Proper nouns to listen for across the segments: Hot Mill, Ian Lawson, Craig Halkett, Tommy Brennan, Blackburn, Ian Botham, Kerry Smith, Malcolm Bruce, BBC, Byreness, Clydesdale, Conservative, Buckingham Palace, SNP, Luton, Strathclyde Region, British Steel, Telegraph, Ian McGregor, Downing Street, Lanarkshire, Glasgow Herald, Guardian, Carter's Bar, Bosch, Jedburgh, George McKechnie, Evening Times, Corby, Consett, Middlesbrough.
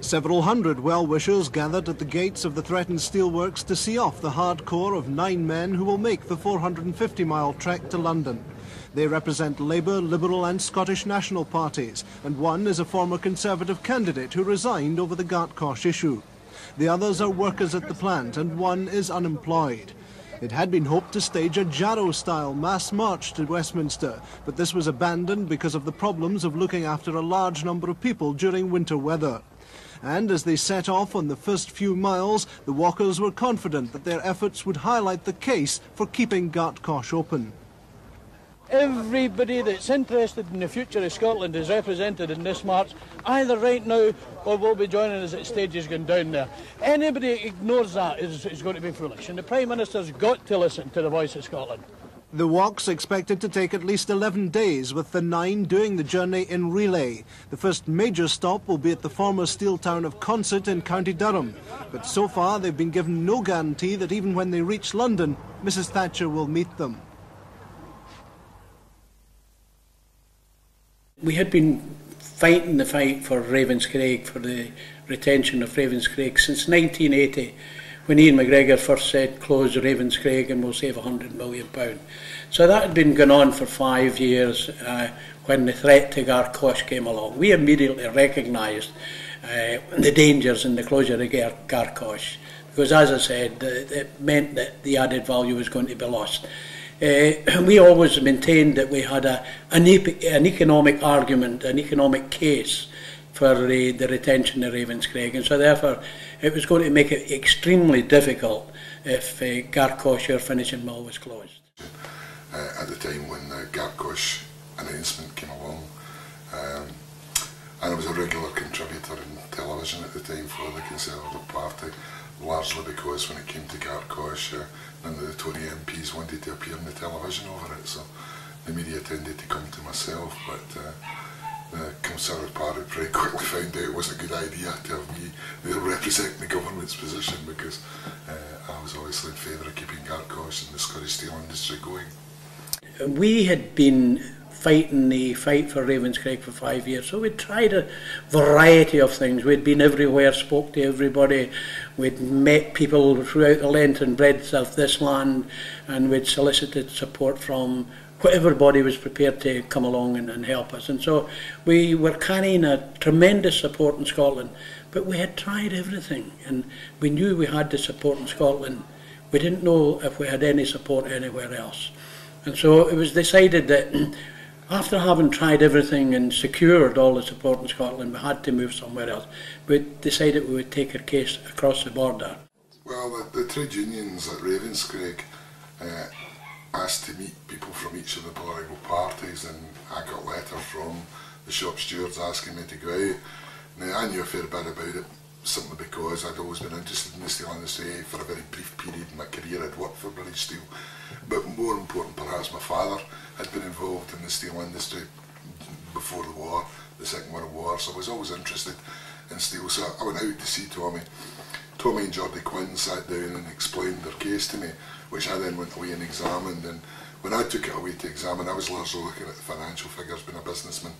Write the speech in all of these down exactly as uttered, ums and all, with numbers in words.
Several hundred well-wishers gathered at the gates of the threatened steelworks to see off the hard core of nine men who will make the four hundred fifty mile trek to London. They represent Labour, Liberal and Scottish National parties, and one is a former Conservative candidate who resigned over the Gartcosh issue. The others are workers at the plant, and one is unemployed. It had been hoped to stage a Jarrow-style mass march to Westminster, but this was abandoned because of the problems of looking after a large number of people during winter weather. And as they set off on the first few miles, the walkers were confident that their efforts would highlight the case for keeping Gartcosh open. Everybody that's interested in the future of Scotland is represented in this march, either right now or will be joining us at stages going down there. Anybody that ignores that is, is going to be foolish, and the Prime Minister's got to listen to the voice of Scotland. The walk's expected to take at least eleven days, with the nine doing the journey in relay. The first major stop will be at the former steel town of Consett in County Durham. But so far they've been given no guarantee that even when they reach London, Mrs Thatcher will meet them. We had been fighting the fight for Ravenscraig, for the retention of Ravenscraig, since nineteen eighty, when Ian McGregor first said, close Ravenscraig and we'll save one hundred million pounds. So that had been going on for five years uh, when the threat to Gartcosh came along. We immediately recognised uh, the dangers in the closure of Gartcosh, because as I said, it meant that the added value was going to be lost. Uh, we always maintained that we had a, an, e an economic argument, an economic case for uh, the retention of Ravenscraig, and so therefore it was going to make it extremely difficult if uh, Gartcosh, or finishing mill, was closed. Uh, at the time when the Gartcosh announcement came along, um, and I was a regular contributor in television at the time for the Conservative Party, largely because when it came to Gartcosh, uh, none of the Tory M Ps wanted to appear on the television over it, so the media tended to come to myself, but uh, the Conservative Party pretty quickly found out it was a good idea to have me there representing the government's position, because uh, I was obviously in favour of keeping Gartcosh and the Scottish steel industry going. We had been fighting the fight for Ravenscraig for five years. So we'd tried a variety of things. We'd been everywhere, spoke to everybody. We'd met people throughout the length and breadth of this land, and we'd solicited support from whatever body was prepared to come along and, and help us. And so we were carrying a tremendous support in Scotland, but we had tried everything, and we knew we had the support in Scotland. We didn't know if we had any support anywhere else. And so it was decided that after having tried everything and secured all the support in Scotland, we had to move somewhere else. We decided we would take our case across the border. Well, the, the trade unions at Ravenscraig uh, asked to meet people from each of the political parties, and I got letters from the shop stewards asking me to go out. Now, I knew a fair bit about it, simply because I'd always been interested in the steel industry for a very brief period in my career. I'd worked for British Steel, but more important perhaps, my father had been involved in the steel industry before the war, the Second World War, so I was always interested in steel. So I went out to see Tommy. Tommy and Geordie Quinn sat down and explained their case to me, which I then went away and examined, and when I took it away to examine, I was largely looking at the financial figures, being a businessman.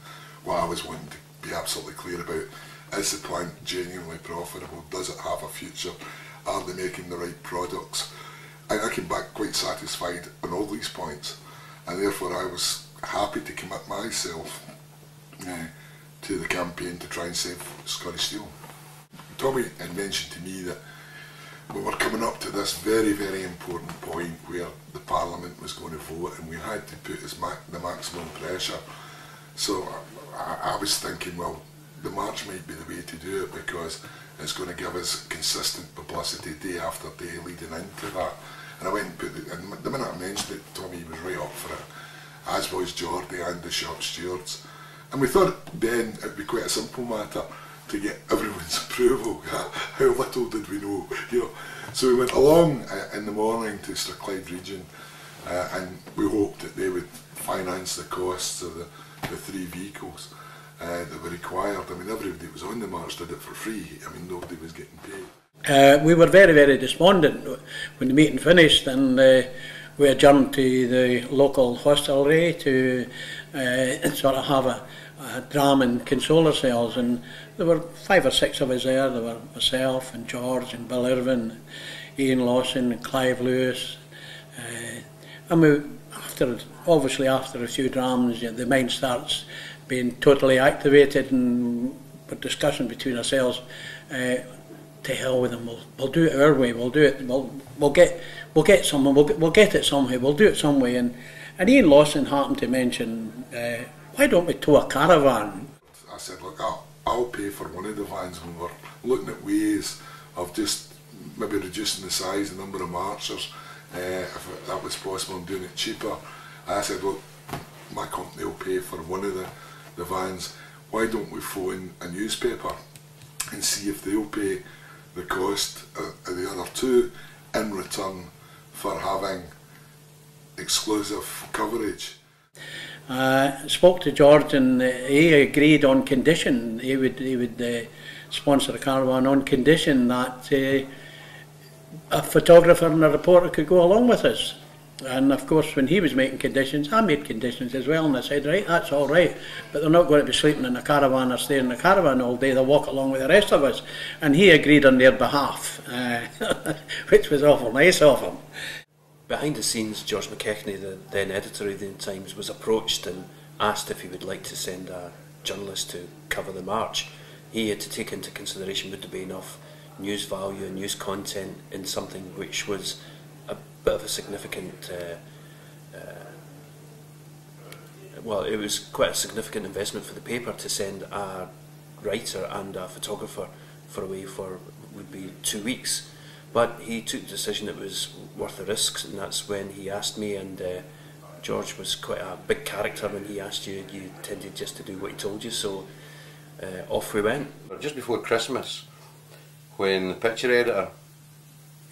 What I was wanting to be absolutely clear about: is the plant genuinely profitable? Does it have a future? Are they making the right products? And I came back quite satisfied on all these points, and therefore I was happy to commit myself uh, to the campaign to try and save Scottish steel. Tommy had mentioned to me that we were coming up to this very, very important point where the Parliament was going to vote, and we had to put as ma the maximum pressure. So I, I was thinking, well, the march might be the way to do it, because it's going to give us consistent publicity day after day leading into that. And I went and put the, and the minute I mentioned it, Tommy was right up for it, as was Geordie and the shop stewards. And we thought then it would be quite a simple matter to get everyone's approval. How little did we know, you know. So we went along uh, in the morning to Strathclyde Region, uh, and we hoped that they would finance the costs of the, the three vehicles Uh, that were required. I mean, everybody was on the march did it for free. I mean, nobody was getting paid. Uh, we were very, very despondent when the meeting finished, and uh, we adjourned to the local hostelry to uh, sort of have a, a dram and consoler cells, and there were five or six of us there. There were myself and George and Bill Irvine, Ian Lawson and Clive Lewis. Uh, and we, after, obviously after a few drams, you know, the mind starts being totally activated, and we're discussing between ourselves, uh, to hell with them, we'll, we'll do it our way, we'll do it, we'll, we'll get we'll get someone, we'll, we'll get it somehow, we'll do it some way. And, and Ian Lawson happened to mention, uh, why don't we tow a caravan? I said, look, I'll, I'll pay for one of the vans, and we're looking at ways of just maybe reducing the size, the number of marchers, uh, if that was possible, and doing it cheaper. I said, look, my company will pay for one of the, the vans, why don't we phone a newspaper and see if they'll pay the cost of the other two in return for having exclusive coverage. I uh, spoke to George, and he agreed on condition. He would he would uh, sponsor a caravan on condition that uh, a photographer and a reporter could go along with us. And of course, when he was making conditions, I made conditions as well, and I said, right, that's all right, but they're not going to be sleeping in a caravan or staying in a caravan all day, they'll walk along with the rest of us. And he agreed on their behalf, uh, which was awful nice of him. Behind the scenes, George McKechnie, the then editor of the Times, was approached and asked if he would like to send a journalist to cover the march. He had to take into consideration would there be enough news value and news content in something which was bit of a significant, uh, uh, well, it was quite a significant investment for the paper to send a writer and a photographer for away for would be two weeks. But he took the decision it was worth the risks, and that's when he asked me. And uh, George was quite a big character when he asked you. You tended just to do what he told you, so uh, off we went. Just before Christmas, when the picture editor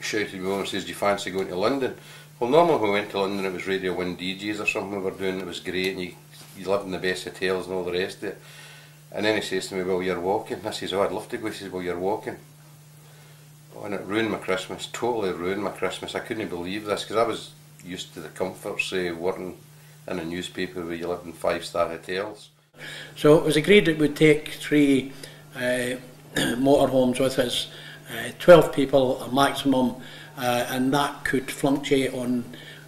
shouted me over and says, do you fancy going to London? Well, normally when we went to London it was Radio one D Js or something we were doing, it was great, and you, you lived in the best hotels and all the rest of it. And then he says to me, well, you're walking. And I says, oh, I'd love to go. He says, well, you're walking. Oh, and it ruined my Christmas, totally ruined my Christmas. I couldn't believe this, because I was used to the comforts of working in a newspaper where you lived in five-star hotels. So it was agreed it would take three uh, motorhomes with us, Uh, twelve people a maximum, uh, and that could fluctuate on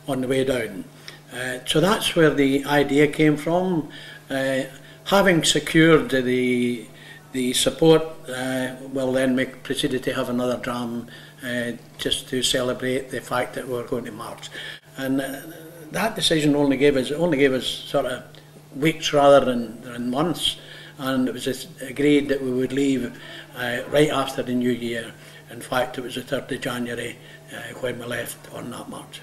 on the way down. Uh, so that's where the idea came from. Uh, having secured the the support, uh, well then we proceeded to have another dram uh, just to celebrate the fact that we were going to march. And uh, that decision only gave us only gave us sort of weeks rather than, than months. And it was agreed that we would leave uh, right after the new year. In fact, it was the third of January uh, when we left on that march.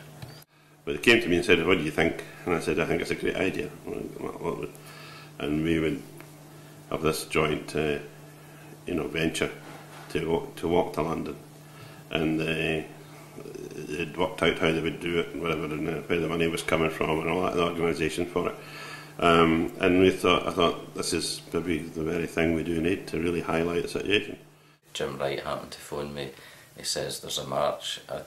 But they came to me and said, what do you think? And I said, I think it's a great idea. And we would have this joint uh, you know, venture to walk, to walk to London. And they, they'd worked out how they would do it, and whatever, and where the money was coming from, and all that, the organisation for it. Um, and we thought, I thought, this is maybe the very thing we do need to really highlight the situation. Jim Wright happened to phone me. He says there's a march. I had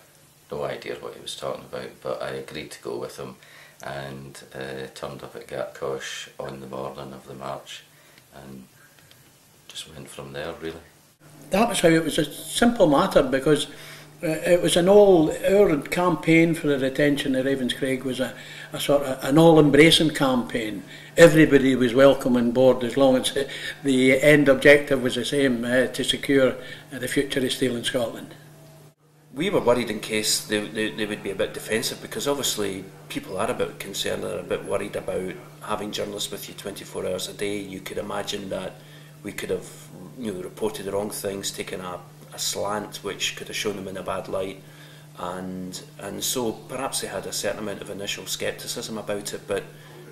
no idea what he was talking about, but I agreed to go with him, and uh, turned up at Gartcosh on the morning of the march, and just went from there, really. That was how it was a simple matter, because Uh, it was an all, our campaign for the retention of Ravenscraig was a, a sort of an all-embracing campaign. Everybody was welcome on board as long as the end objective was the same, uh, to secure uh, the future of steel in Scotland. We were worried in case they, they, they would be a bit defensive, because obviously people are a bit concerned, they're a bit worried about having journalists with you twenty-four hours a day. You could imagine that we could have, you know, reported the wrong things, taken a a slant which could have shown them in a bad light, and and so perhaps they had a certain amount of initial scepticism about it. But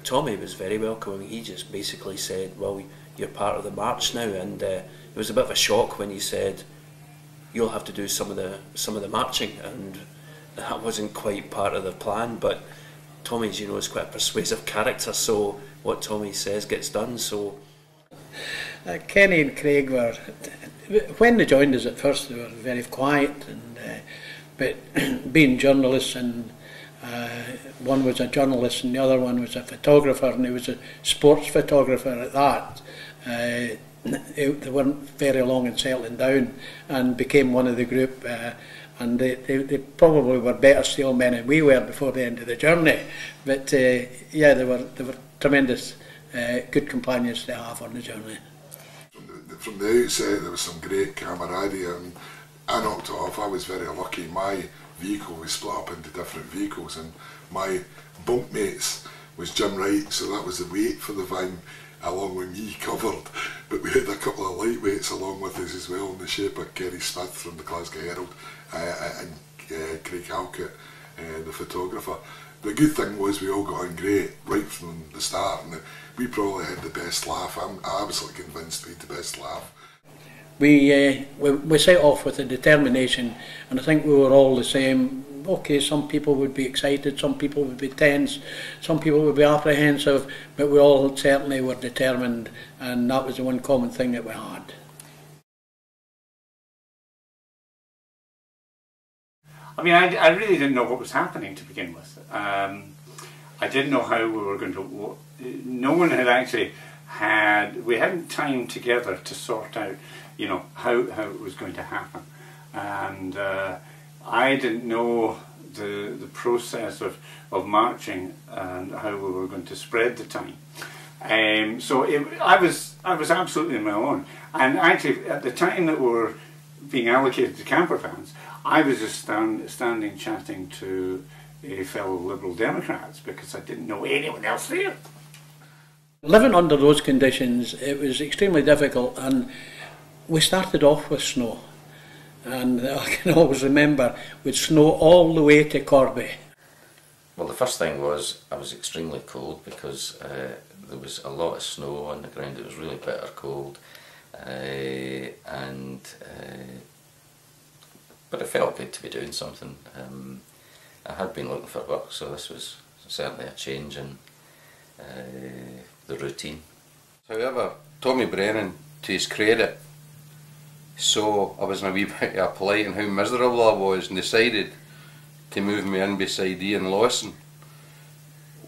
Tommy was very welcoming. He just basically said, well, you're part of the march now, and uh, it was a bit of a shock when he said, you'll have to do some of the some of the marching, and that wasn't quite part of the plan. But Tommy, as you know, is quite a persuasive character, so what Tommy says gets done. So uh, Kenny and Craig were, when they joined us at first, they were very quiet, and uh, but being journalists and Uh, one was a journalist and the other one was a photographer, and he was a sports photographer at that. Uh, it, they weren't very long in settling down and became one of the group, uh, and they, they, they probably were better steelmen than we were before the end of the journey. But uh, yeah, they were, they were tremendous, uh, good companions to have on the journey. From the, from the outset there was some great camaraderie, and I knocked it off. I was very lucky. My vehicle was split up into different vehicles, and my bunk mates was Jim Wright, so that was the weight for the van along with me covered, but we had a couple of lightweights along with us as well in the shape of Kerry Smith from the Glasgow Herald uh, and uh, Craig Halkett, uh, the photographer. The good thing was we all got on great right from the start, and we probably had the best laugh. I'm absolutely convinced we had the best laugh. We, uh, we, we set off with a determination, and I think we were all the same. Okay, some people would be excited, some people would be tense, some people would be apprehensive, but we all certainly were determined, and that was the one common thing that we had. I mean, I, I really didn't know what was happening to begin with. Um, I didn't know how we were going to... No one had actually had... We hadn't time together to sort out, you know, how, how it was going to happen. And... Uh, I didn't know the the process of, of marching and how we were going to spread the time. Um, so it, I was I was absolutely on my own. And actually, at the time that we were being allocated to camper vans, I was just stand, standing chatting to a fellow Liberal Democrats because I didn't know anyone else there. Living under those conditions, it was extremely difficult, and we started off with snow. And I can always remember, we'd snow all the way to Corby. Well, the first thing was I was extremely cold because uh, there was a lot of snow on the ground. It was really bitter cold, uh, and uh, but it felt good to be doing something. Um, I had been looking for work, so this was certainly a change in uh, the routine. However, Tommy Brennan, to his credit, so I was in a wee bit of a plight and how miserable I was, and decided to move me in beside Ian Lawson.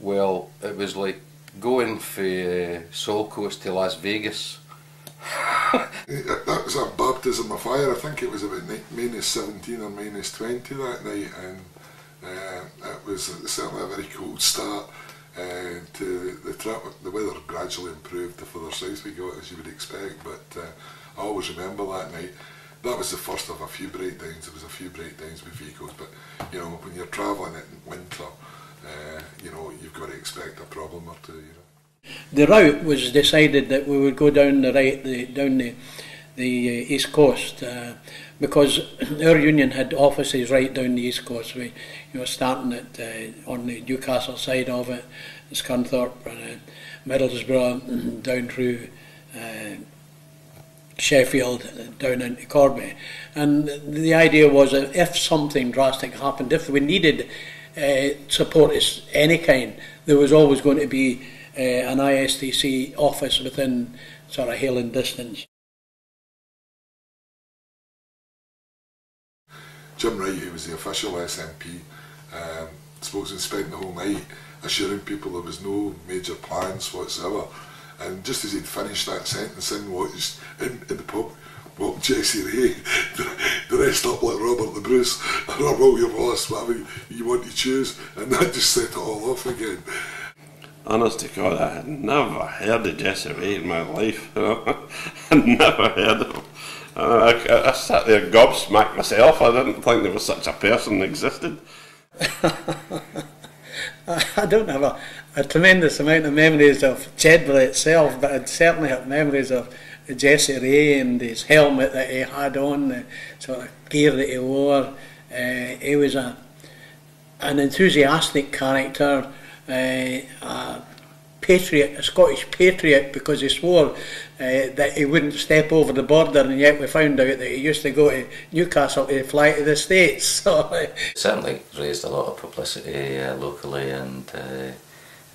Well, it was like going from uh, Sol Coast to Las Vegas. That was a baptism of fire. I think it was about minus seventeen or minus twenty that night, and uh, it was certainly a very cold start uh, to the trip. The weather gradually improved the further south we got, as you would expect, but uh, I always remember that night. That was the first of a few breakdowns. There was a few breakdowns with vehicles, but you know, when you're travelling in winter, uh, you know, you've got to expect a problem or two. You know, the route was decided that we would go down the right, the, down the the uh, east coast, uh, because our union had offices right down the east coast. We, you know, starting at uh, on the Newcastle side of it, Scunthorpe, uh, Middlesbrough, down through. Uh, Sheffield down into Corby, and the idea was that if something drastic happened, if we needed uh, support of any kind, there was always going to be uh, an I S T C office within sort of hailing distance. Jim Wright, who was the official S N P, um, spokesman, spent the whole night assuring people there was no major plans whatsoever. And just as he'd finished that sentence in, watched, in, in the pub, walked Jesse Ray, dressed up like Robert the Bruce, or William Wallace, whatever you want to choose, and that just set it all off again. Honest to God, I had never heard of Jesse Ray in my life. I never heard of him. I, I, I sat there gobsmacked myself. I didn't think there was such a person that existed. I don't have a, a tremendous amount of memories of Jedburgh itself, but I'd certainly have memories of Jesse Ray and his helmet that he had on, the sort of gear that he wore. Uh, he was a, an enthusiastic character, uh, a patriot, a Scottish patriot, because he swore uh, that he wouldn't step over the border, and yet we found out that he used to go to Newcastle to fly to the States. So certainly raised a lot of publicity uh, locally and uh,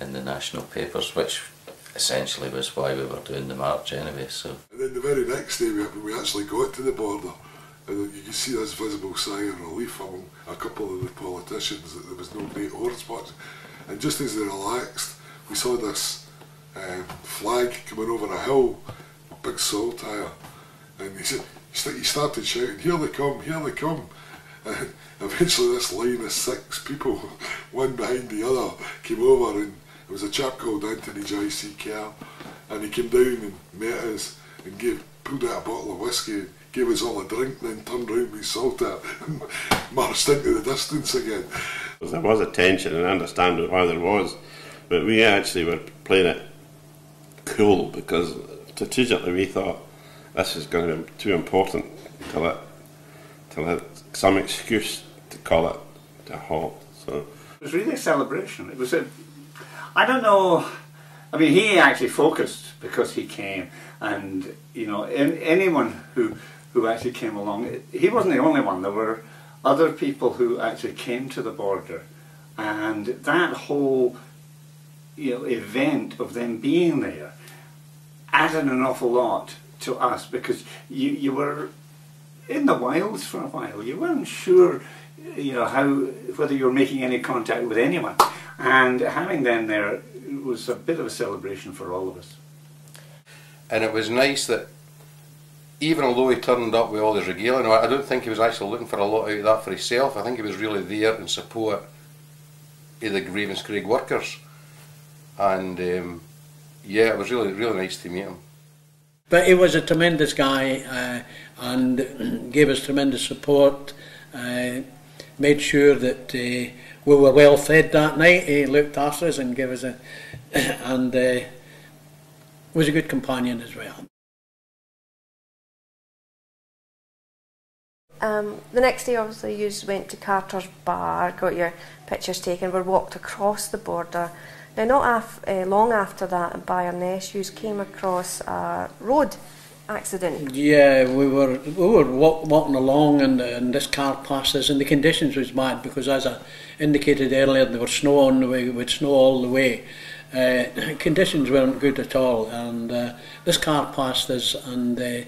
in the national papers, which essentially was why we were doing the march anyway. So. And then the very next day, when we actually got to the border, And you can see this visible sigh of relief among a couple of the politicians that there was no great horseback. And just as they relaxed, we saw this um, flag coming over a hill, a big salt tyre, and he, said, he started shouting, "Here they come, here they come!" And eventually this line of six people, one behind the other, came over, and it was a chap called Anthony J C Kerr, and he came down and met us and gave, pulled out a bottle of whiskey, gave us all a drink, then turned round with salt out and marched into the distance again. There was a tension, and I understand why there was, but we actually were playing it cool because strategically we thought this is going to be too important to let, to let some excuse to call it to halt. So it was really a celebration. It was a, I don't know, I mean, he actually focused because he came, and you know, in, anyone who who actually came along, it, he wasn't the only one. There were other people who actually came to the border, and that whole, you know, event of them being there added an awful lot to us because you you were in the wilds for a while. You weren't sure, you know, how whether you were making any contact with anyone, and having them there was a bit of a celebration for all of us. And it was nice that even although he turned up with all his regalia, I don't think he was actually looking for a lot out of that for himself. I think he was really there in support of the Ravenscraig workers. And um, yeah, it was really, really nice to meet him. But he was a tremendous guy uh, and gave us tremendous support, uh, made sure that uh, we were well fed that night. He looked after us and gave us a, and uh, was a good companion as well. Um, the next day, obviously, you went to Carter's Bar, got your pictures taken, were walked across the border. Now, not af uh, long after that, in Byreness, you came across a road accident. Yeah, we were we were walk, walking along, and, and this car passed us, and the conditions was bad because, as I indicated earlier, there was snow on the way. With snow all the way, uh, conditions weren't good at all, and uh, this car passed us, and uh,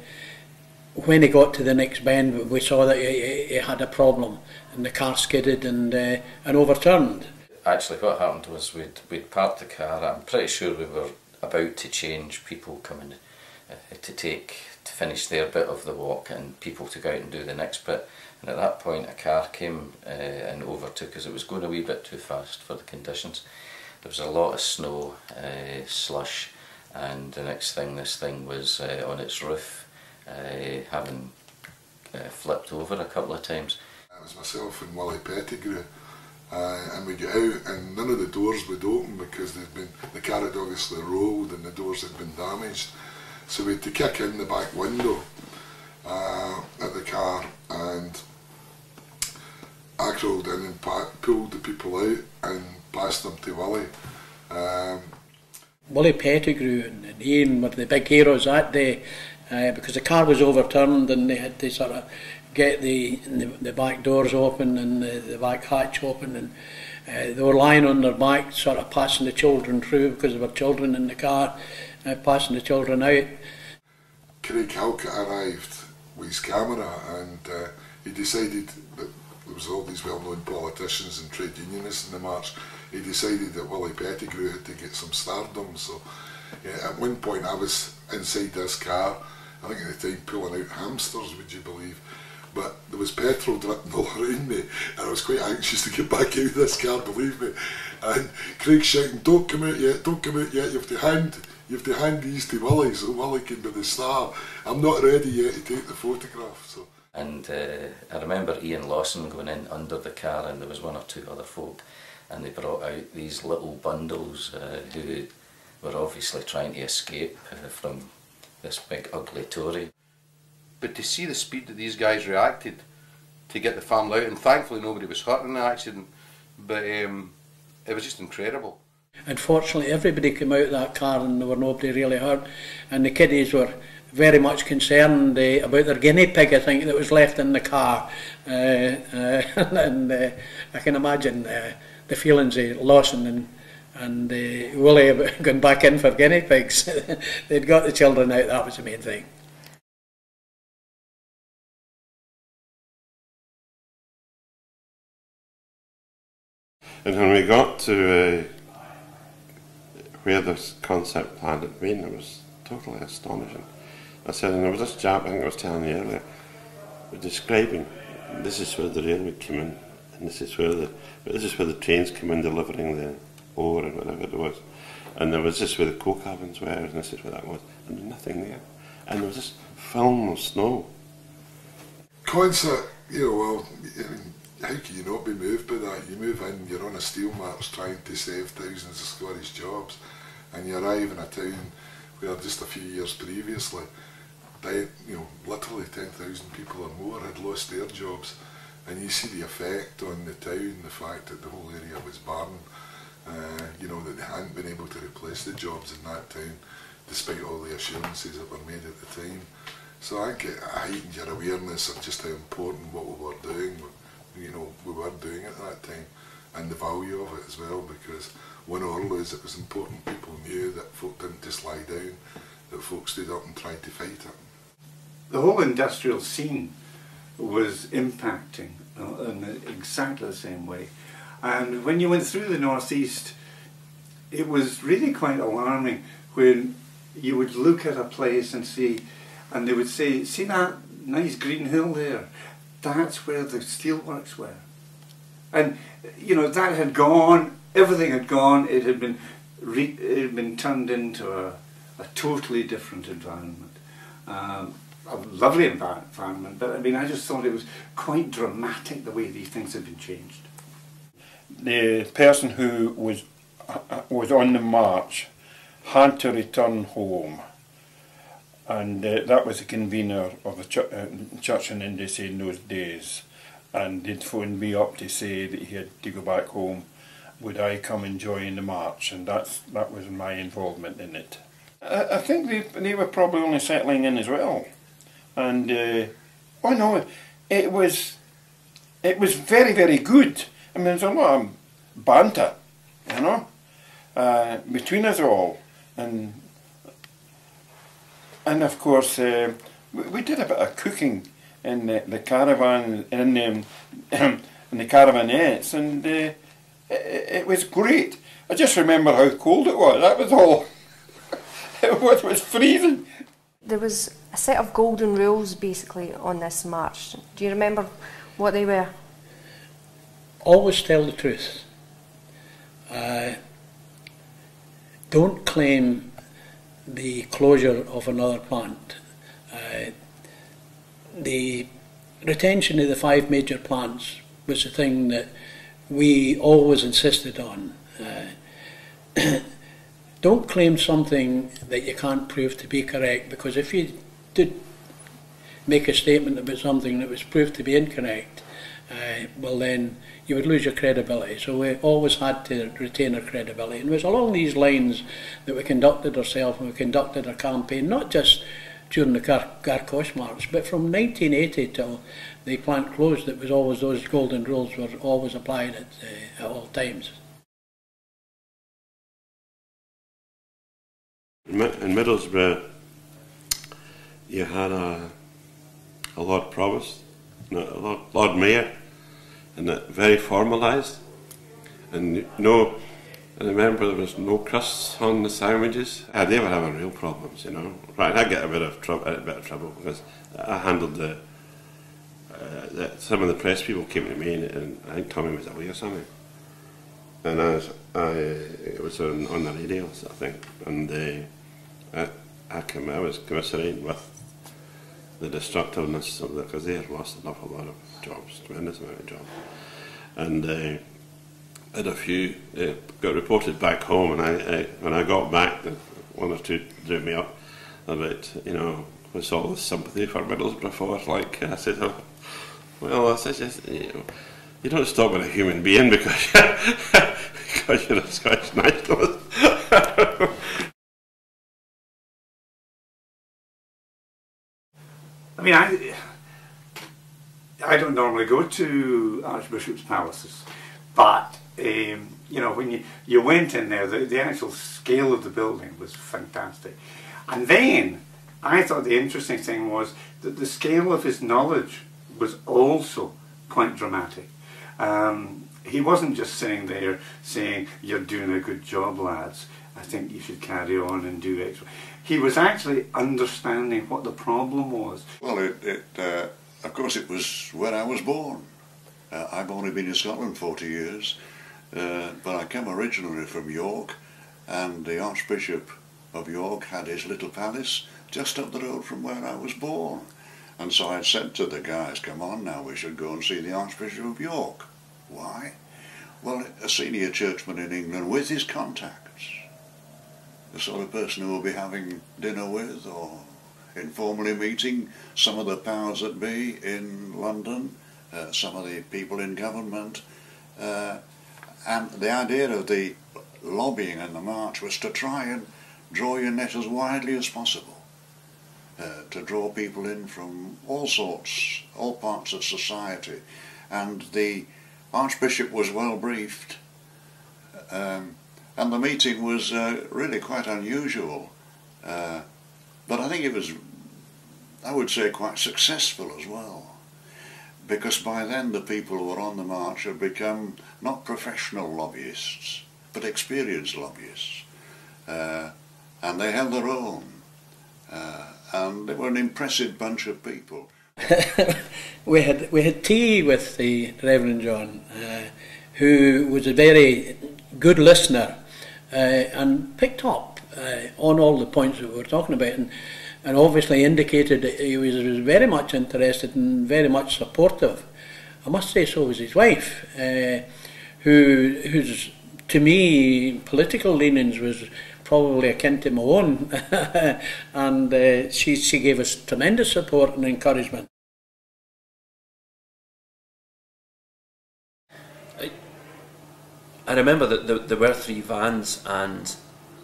when he got to the next bend, we saw that he, he had a problem, and the car skidded and uh, and overturned. Actually, what happened was we'd, we'd parked the car. I'm pretty sure we were about to change people coming uh, to take to finish their bit of the walk and people to go out and do the next bit. And at that point, a car came uh, and overtook us. It was going a wee bit too fast for the conditions. There was a lot of snow, uh, slush, and the next thing, this thing was uh, on its roof, uh, having uh, flipped over a couple of times. It was myself and Willie Pettigrew. Uh, and we get out, and none of the doors would open because they'd been the car had obviously rolled and the doors had been damaged. So we had to kick in the back window uh, at the car, and I rolled in and pa pulled the people out and passed them to Willie. Um, Willie Pettigrew and Ian were the big heroes that day uh, because the car was overturned and they had to sort of get the, the the back doors open and the, the back hatch open, and uh, they were lying on their back sort of passing the children through because there were children in the car, uh, passing the children out. Craig Halkett arrived with his camera, and uh, he decided that there was all these well-known politicians and trade unionists in the march. He decided that Willie Pettigrew had to get some stardom, so yeah, at one point I was inside this car, I think at the time pulling out hamsters, would you believe? But there was petrol dripping all around me, and I was quite anxious to get back out of this car, believe me. And Craig shouting, "Don't come out yet, don't come out yet, you have to hand, you have to hand these to Willie, so Willie can be the star. I'm not ready yet to take the photograph." So. And uh, I remember Ian Lawson going in under the car, and there was one or two other folk, and they brought out these little bundles uh, who were obviously trying to escape uh, from this big ugly Tory. But to see the speed that these guys reacted to get the family out, and thankfully nobody was hurt in the accident, but um, it was just incredible. Unfortunately, everybody came out of that car and there were nobody really hurt, and the kiddies were very much concerned uh, about their guinea pig, I think, that was left in the car. Uh, uh, and uh, I can imagine uh, the feelings of Lawson and, and uh, Willie about going back in for guinea pigs. They'd got the children out, that was the main thing. And when we got to uh, where this concept plan had been, it was totally astonishing. I said, and there was this chap, I think I was telling you earlier, describing, this is where the railway came in, and this is where the this is where the trains came in delivering the ore and whatever it was. And there was this where the coal cabins were, and this is where that was, and there was nothing there. And there was this film of snow. Consett, you know, well, I mean, how can you not be moved by that? You move in, you're on a steel march trying to save thousands of Scottish jobs, and you arrive in a town where just a few years previously, you know, literally ten thousand people or more had lost their jobs, and you see the effect on the town, the fact that the whole area was barren, uh, you know, that they hadn't been able to replace the jobs in that town, despite all the assurances that were made at the time. So I think it heightened your awareness of just how important what we were doing, you know, we were doing at that time, and the value of it as well, because one or lose, it was important people knew that folk didn't just lie down, that folk stood up and tried to fight it. The whole industrial scene was impacting in exactly the same way. And when you went through the northeast, it was really quite alarming when you would look at a place and see, and they would say, see that nice green hill there? That's where the steelworks were. And, you know, that had gone, everything had gone, it had been, re it had been turned into a, a totally different environment. Um, a lovely environment, but I mean, I just thought it was quite dramatic the way these things had been changed. The person who was, uh, was on the march had to return home, and uh, that was the convener of the ch uh, Church and Indies in those days, and did phone me up to say that he had to go back home. Would I come and join the march? And that's, that was my involvement in it. I, I think they, they were probably only settling in as well. And, uh, oh no, it was, it was very, very good. I mean, there's a lot of banter, you know, uh, between us all. And, and of course, uh, we, we did a bit of cooking in the, the caravan, in the, in the caravanets, and uh, It, it was great. I just remember how cold it was, that was all. It was, was freezing. There was a set of golden rules basically on this march. Do you remember what they were? Always tell the truth. Uh, don't claim the closure of another plant. Uh, the retention of the five major plants was the thing that we always insisted on. Uh, don't claim something that you can't prove to be correct, because if you did make a statement about something that was proved to be incorrect, uh, well then you would lose your credibility. So we always had to retain our credibility, and it was along these lines that we conducted ourselves and we conducted our campaign, not just during the Gartcosh march, but from nineteen eighty till the plant closed, it was always those golden rules were always applied at, uh, at all times. In Middlesbrough, you had a, a Lord Provost, no, a Lord, Lord Mayor, and that very formalised. And no, I remember there was no crusts on the sandwiches. Ah, they were having real problems, you know. Right, I get a bit of trouble, a bit of trouble because I handled the. Uh, that some of the press people came to me, and, and I think Tommy was away or something, and I was, I, it was on, on the radio, I think, and uh, I, I, came, I was commiserating with the destructiveness of that, because they had lost an awful lot of jobs, tremendous amount of jobs, and uh, I had a few, uh, got reported back home, and I, I, when I got back, one or two drew me up about, you know, was all the sympathy for Middlesbrough for, like, I said, oh, well, I said, just, you know, you don't stop with a human being because you're, because you're a Scottish nationalist. I mean, I, I don't normally go to Archbishop's palaces, but, um, you know, when you, you went in there, the, the actual scale of the building was fantastic. And then, I thought the interesting thing was that the scale of his knowledge was also quite dramatic. Um, he wasn't just sitting there saying, "You're doing a good job, lads. I think you should carry on and do X." He was actually understanding what the problem was. Well, it, it uh, of course, it was where I was born. Uh, I've only been in Scotland forty years, uh, but I came originally from York, and the Archbishop of York had his little palace just up the road from where I was born. And so I said to the guys, "Come on now, we should go and see the Archbishop of York." Why? Well, a senior churchman in England with his contacts. The sort of person who will be having dinner with or informally meeting some of the powers that be in London, uh, some of the people in government. Uh, and the idea of the lobbying and the march was to try and draw your net as widely as possible. Uh, to draw people in from all sorts, all parts of society. And the Archbishop was well briefed, um, and the meeting was uh, really quite unusual, uh, but I think it was, I would say, quite successful as well, because by then the people who were on the march had become not professional lobbyists but experienced lobbyists, uh, and they held their own. Uh, and they were an impressive bunch of people. we had we had tea with the Reverend John, uh, who was a very good listener, uh, and picked up uh, on all the points that we were talking about, and, and obviously indicated that he was, was very much interested and very much supportive. I must say so was his wife, uh, who whose, to me, political leanings was probably akin to my own, and uh, she, she gave us tremendous support and encouragement. I, I remember that there, there were three vans, and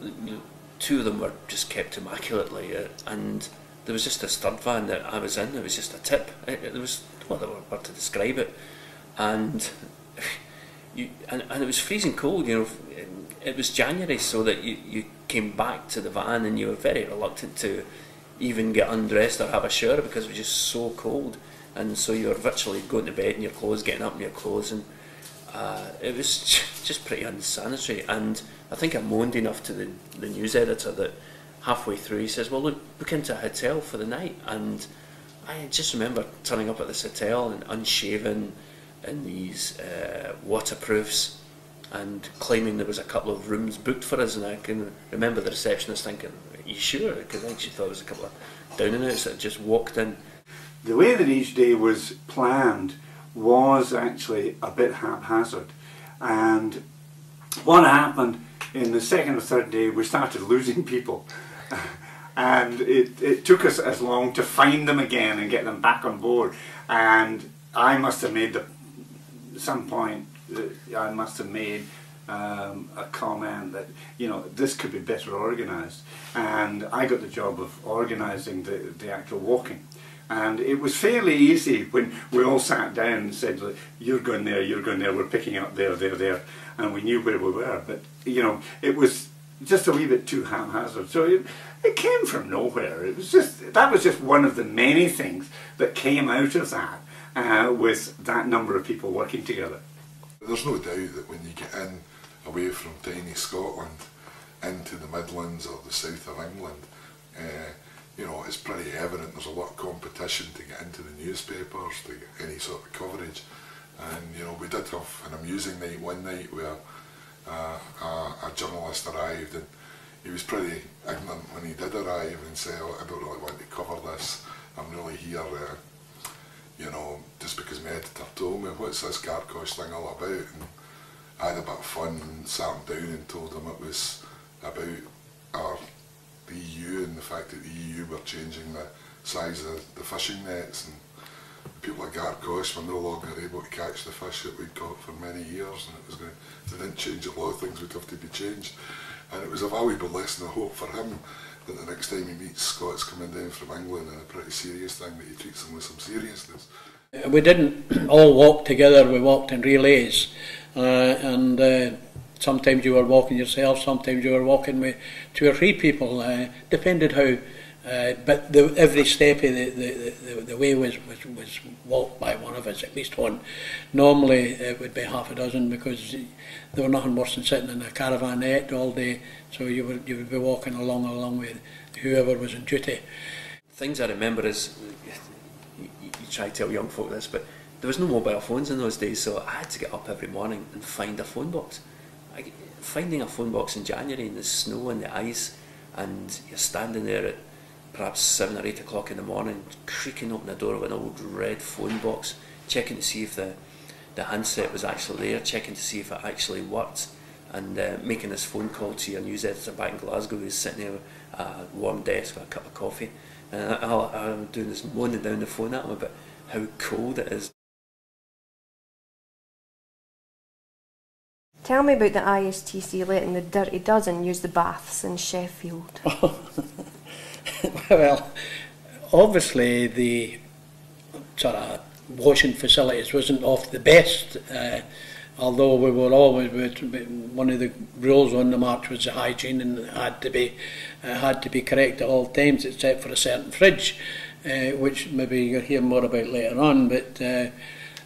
you know, two of them were just kept immaculately, uh, and there was just this third van that I was in. There was just a tip. It, it was, well, there were words to describe it, and you and, and it was freezing cold, you know. It was January, so that you, you came back to the van and you were very reluctant to even get undressed or have a shower because it was just so cold, and so you were virtually going to bed in your clothes, getting up in your clothes, and uh, it was just pretty unsanitary. And I think I moaned enough to the, the news editor that halfway through he says, "Well, look, book into a hotel for the night." And I just remember turning up at this hotel and unshaven in these uh, waterproofs, and claiming there was a couple of rooms booked for us, and I can remember the receptionist thinking, "Are you sure?" Because I think she thought it was a couple of down and outs that had just walked in. The way that each day was planned was actually a bit haphazard, and what happened in the second or third day, we started losing people, and it, it took us as long to find them again and get them back on board, and I must have made the, some point I must have made um, a comment that, you know, this could be better organised, and I got the job of organising the, the actual walking, and it was fairly easy when we all sat down and said, "You're going there, you're going there, we're picking up there, there, there," and we knew where we were, but, you know, it was just a wee bit too haphazard, so it, it came from nowhere. It was just, that was just one of the many things that came out of that, uh, with that number of people working together. There's no doubt that when you get in away from tiny Scotland into the Midlands or the south of England, uh, you know, it's pretty evident there's a lot of competition to get into the newspapers, to get any sort of coverage. And, you know, we did have an amusing night one night where uh, a, a journalist arrived, and he was pretty ignorant when he did arrive and said, "Oh, I don't really want to cover this, I'm really here, uh, you know, just because my editor told me, what's this Gartcosh thing all about?" And I had a bit of fun and sat him down and told him it was about our, the E U and the fact that the E U were changing the size of the fishing nets, and the people at Gartcosh were no longer able to catch the fish that we'd caught for many years, and it was going to, if they didn't change it, a lot of things would have to be changed. And it was a valuable lesson, I hope, for him, that the next time he meets Scots coming down from England and a pretty serious thing, that he treats them with some seriousness. We didn't all walk together, we walked in relays, uh, and uh, sometimes you were walking yourself, sometimes you were walking with two or three people, uh, depended how uh, Uh, but the, every step of the, the, the, the way was, was, was walked by one of us, at least one. Normally it would be half a dozen, because there were nothing worse than sitting in a caravanette all day, so you would, you would be walking along along with whoever was on duty. Things I remember is, you, you try to tell young folk this, but there was no mobile phones in those days, so I had to get up every morning and find a phone box. I, finding a phone box in January in the snow and the ice, and you're standing there at perhaps seven or eight o'clock in the morning, creaking open the door of an old red phone box, checking to see if the, the handset was actually there, checking to see if it actually worked, and uh, making this phone call to your news editor back in Glasgow who's sitting there at a warm desk with a cup of coffee. And I, I, I'm doing this, moaning down the phone at him about how cold it is. Tell me about the I S T C letting the Dirty Dozen use the baths in Sheffield. Well, obviously the sort of washing facilities wasn't off the best, uh, although we were always, one of the rules on the march was the hygiene, and it had to be, uh, had to be correct at all times except for a certain fridge, uh, which maybe you'll hear more about later on. But uh,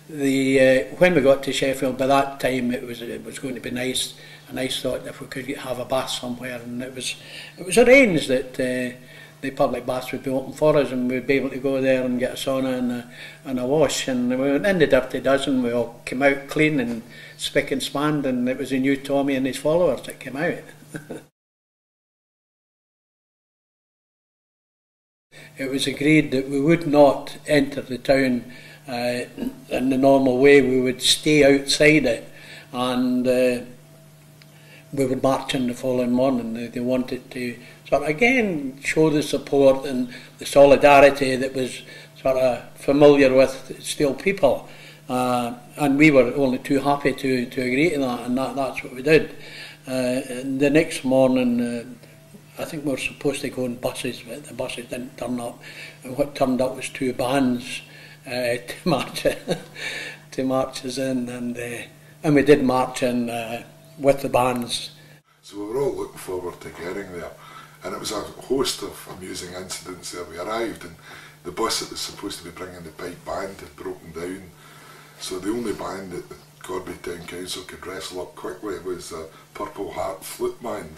the uh, when we got to Sheffield, by that time it was it was going to be nice, and I thought if we could have a bath somewhere, and it was it was arranged that uh, the public baths would be open for us, and we'd be able to go there and get a sauna and a, and a wash. And we went in the Dirty Dozen, we all came out clean and spick and span, and it was the new Tommy and his followers that came out. It was agreed that we would not enter the town uh, in the normal way, we would stay outside it, and uh, we would march in the following morning. They, they wanted to sort of again show the support and the solidarity that was sort of familiar with steel people, uh, and we were only too happy to, to agree to that, and that, that's what we did. Uh, and the next morning uh, I think we were supposed to go on buses, but the buses didn't turn up, and what turned up was two bands uh, to march to march us in, and, uh, and we did march in uh, with the bands. So we were all looking forward to getting there. And it was a host of amusing incidents there. We arrived and the bus that was supposed to be bringing the pipe band had broken down. So the only band that the Corby Town Council could wrestle up quickly was a Purple Heart flute band.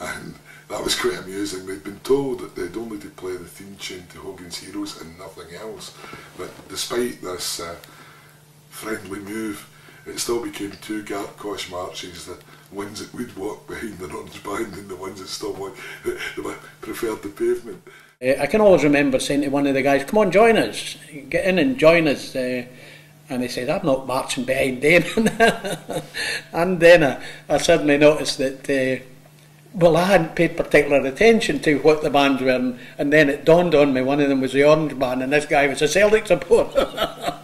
And that was quite amusing. They'd been told that they'd only to play the theme tune to Hogan's Heroes and nothing else. But despite this uh, friendly move, it still became two Gartcosh marches, the ones that would walk behind the orange band and the ones that still walked, that preferred the pavement. Uh, I can always remember saying to one of the guys, come on, join us, get in and join us. Uh, and he said, I'm not marching behind them. And then I, I suddenly noticed that, uh, well, I hadn't paid particular attention to what the bands were, and, and then it dawned on me, one of them was the orange band and this guy was a Celtic supporter.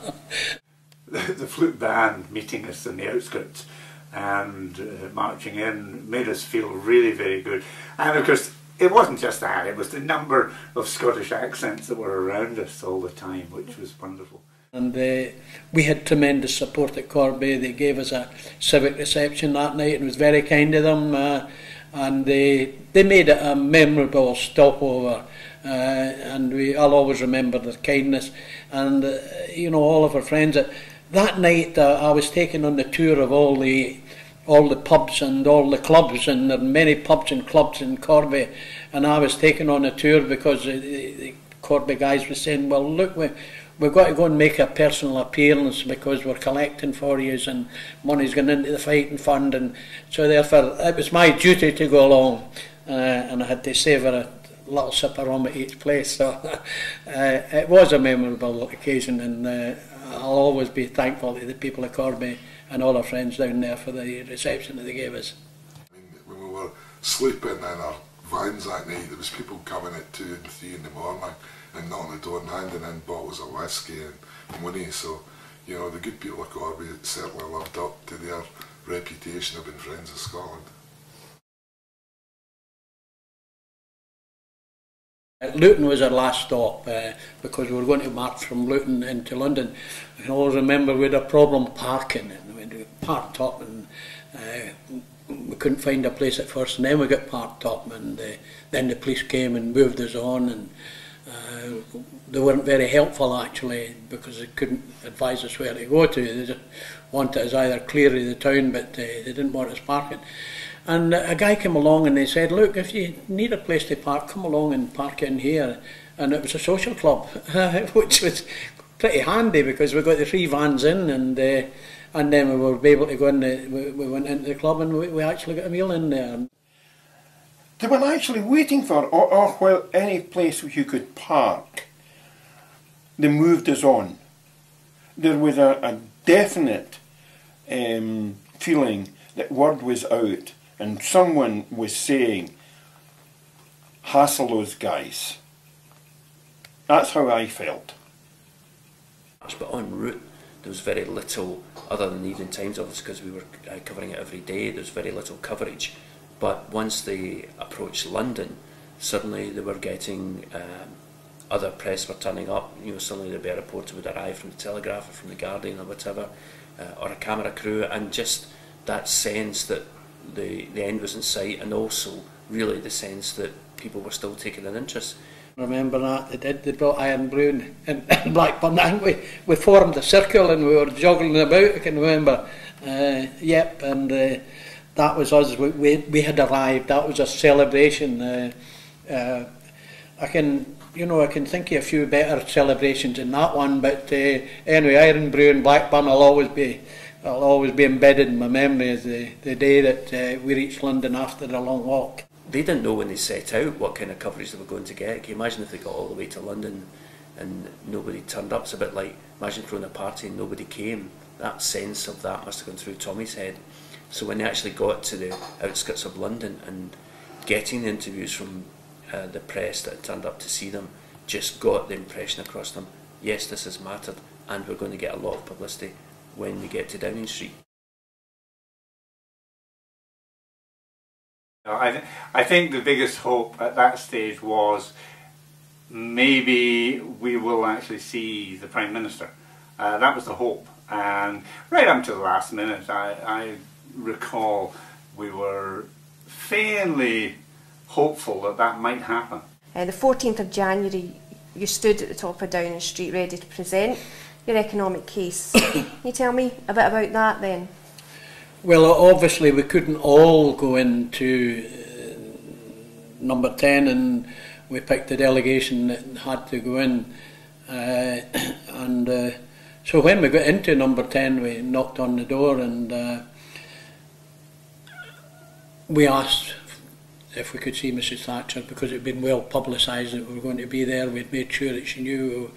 The flute band meeting us in the outskirts and uh, marching in made us feel really very good. And of course it wasn't just that, it was the number of Scottish accents that were around us all the time, which was wonderful. And uh, we had tremendous support at Corby. They gave us a civic reception that night and was very kind to them, uh, and they, they made it a memorable stopover. Uh, and we, I'll always remember their kindness, and uh, you know, all of our friends. That, That night uh, I was taken on the tour of all the all the pubs and all the clubs, and there are many pubs and clubs in Corby, and I was taken on a tour because the, the, the Corby guys were saying, well look, we, we've got to go and make a personal appearance because we're collecting for you and money's going into the fighting fund, and so therefore it was my duty to go along, uh, and I had to savour a little sip of rum at each place, so uh, it was a memorable occasion, and uh, I'll always be thankful to the people of Corby and all our friends down there for the reception that they gave us. I mean, when we were sleeping in our vans that night, there was people coming at two and three in the morning and knocking the door and handing in bottles of whiskey and money. So, you know, the good people of Corby certainly lived up to their reputation of being friends of Scotland. Luton was our last stop, uh, because we were going to march from Luton into London. I always remember we had a problem parking, and we parked up, and uh, we couldn't find a place at first, and then we got parked up, and uh, then the police came and moved us on, and uh, they weren't very helpful actually, because they couldn't advise us where to go to. They just wanted us either clear of the town, but uh, they didn't want us parking. And a guy came along and they said, look, if you need a place to park, come along and park in here. And it was a social club, which was pretty handy, because we got the three vans in, and uh, and then we were able to go in, the, we, we went into the club, and we, we actually got a meal in there. They were actually waiting for, or, or well, any place you could park. They moved us on. There was a, a definite um, feeling that word was out, and someone was saying, hassle those guys. That's how I felt. But en route, there was very little, other than the Evening Times, obviously, because we were uh, covering it every day, there was very little coverage. But once they approached London, suddenly they were getting, um, other press were turning up, you know, suddenly there'd be a reporter would arrive from the Telegraph or from the Guardian or whatever, uh, or a camera crew, and just that sense that the, the end was in sight, and also really the sense that people were still taking an interest. I remember that, they did, they brought Iron Brew in Blackburn, and we, we formed a circle and we were juggling about, I can remember, uh, yep, and uh, that was us, we, we, we had arrived, that was a celebration. Uh, uh, I can, you know, I can think of a few better celebrations than that one, but uh, anyway, Iron Brew in Blackburn will always be, I'll always be embedded in my memory as the, the day that uh, we reached London after a long walk. They didn't know when they set out what kind of coverage they were going to get. Can you imagine if they got all the way to London and nobody turned up? It's a bit like, imagine throwing a party and nobody came. That sense of that must have gone through Tommy's head. So when they actually got to the outskirts of London and getting the interviews from uh, the press that had turned up to see them, just got the impression across them, yes, this has mattered and we're going to get a lot of publicity when we get to Downing Street. I, th I think the biggest hope at that stage was maybe we will actually see the Prime Minister. Uh, that was the hope, and right up to the last minute I, I recall we were fairly hopeful that that might happen. Uh, the fourteenth of January you stood at the top of Downing Street ready to present your economic case. Can you tell me a bit about that then? Well, obviously we couldn't all go into uh, number ten, and we picked a delegation that had to go in, uh, and uh, so when we got into number ten we knocked on the door, and uh, we asked if we could see Mrs Thatcher, because it had been well publicised that we were going to be there. We'd made sure that she knew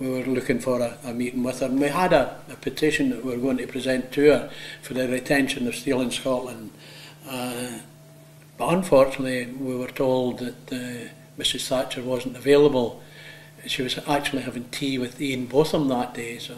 we were looking for a, a meeting with her, and we had a, a petition that we were going to present to her for the retention of steel in Scotland. Uh, but unfortunately we were told that uh, Mrs Thatcher wasn't available. She was actually having tea with Ian Botham that day. So.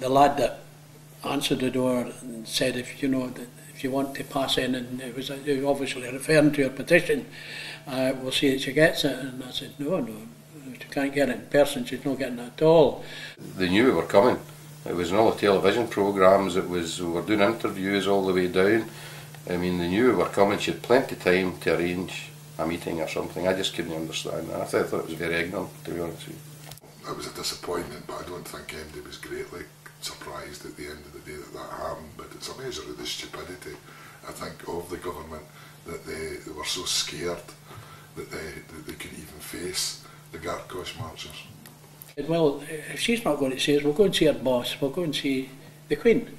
The lad that answered the door and said, if you know, if you want to pass in, and it was obviously referring to your petition, uh, we'll see that she gets it. And I said, no, no, she can't get it in person, she's not getting it at all. They knew we were coming. It was in all the television programmes, it was, we were doing interviews all the way down. I mean, they knew we were coming, she had plenty of time to arrange a meeting or something. I just couldn't understand that. I thought, I thought it was very ignorant, to be honest with you. It was a disappointment, but I don't think anybody was greatly surprised at the end of the day that that happened, but it's a measure of the stupidity, I think, of the government, that they, they were so scared that they, that they couldn't even face the Gartcosh marchers. Well, if she's not going to see us, we'll go and see her boss, we'll go and see the Queen.